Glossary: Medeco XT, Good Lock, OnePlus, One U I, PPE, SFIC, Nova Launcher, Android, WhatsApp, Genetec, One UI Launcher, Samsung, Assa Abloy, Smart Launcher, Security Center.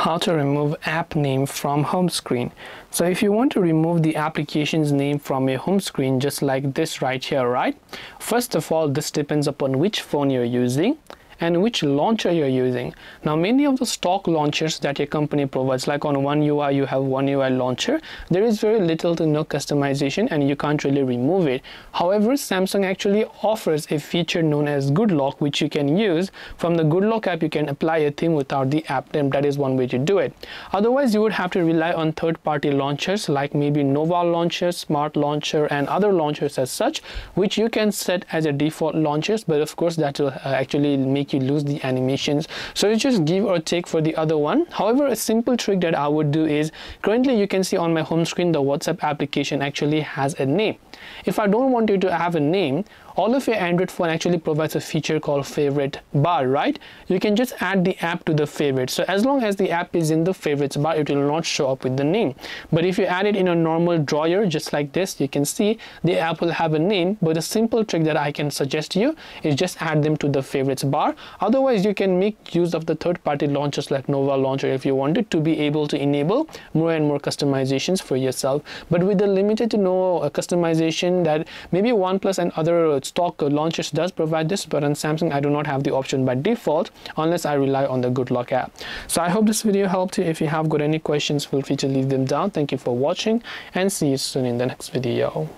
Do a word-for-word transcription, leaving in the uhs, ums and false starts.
how to remove app name from home screen. So if you want to remove the application's name from your home screen, just like this right here, right? First of all, this depends upon which phone you're using and which launcher you're using. Now, many of the stock launchers that your company provides, like on One U I, you have One U I Launcher, there is very little to no customization and you can't really remove it. However, Samsung actually offers a feature known as Good Lock, which you can use. From the Good Lock app, you can apply a theme without the app name. That is one way to do it. Otherwise, you would have to rely on third-party launchers like maybe Nova Launcher, Smart Launcher, and other launchers as such, which you can set as a default launchers, but of course, that will actually make you lose the animations. So you just give or take for the other one. However, a simple trick that I would do is, currently you can see on my home screen the WhatsApp application actually has a name. If I don't want you to have a name, all of your Android phone actually provides a feature called favorite bar, right? You can just add the app to the favorites. So as long as the app is in the favorites bar, it will not show up with the name. But if you add it in a normal drawer, just like this, you can see the app will have a name. But a simple trick that I can suggest to you is just add them to the favorites bar. Otherwise, you can make use of the third-party launchers like Nova Launcher if you wanted to be able to enable more and more customizations for yourself. But with the limited to no customization that maybe OnePlus and other stock launchers does provide this, but on Samsung, I do not have the option by default unless I rely on the Good Lock app. So I hope this video helped you. If you have got any questions, feel free to leave them down. Thank you for watching and see you soon in the next video.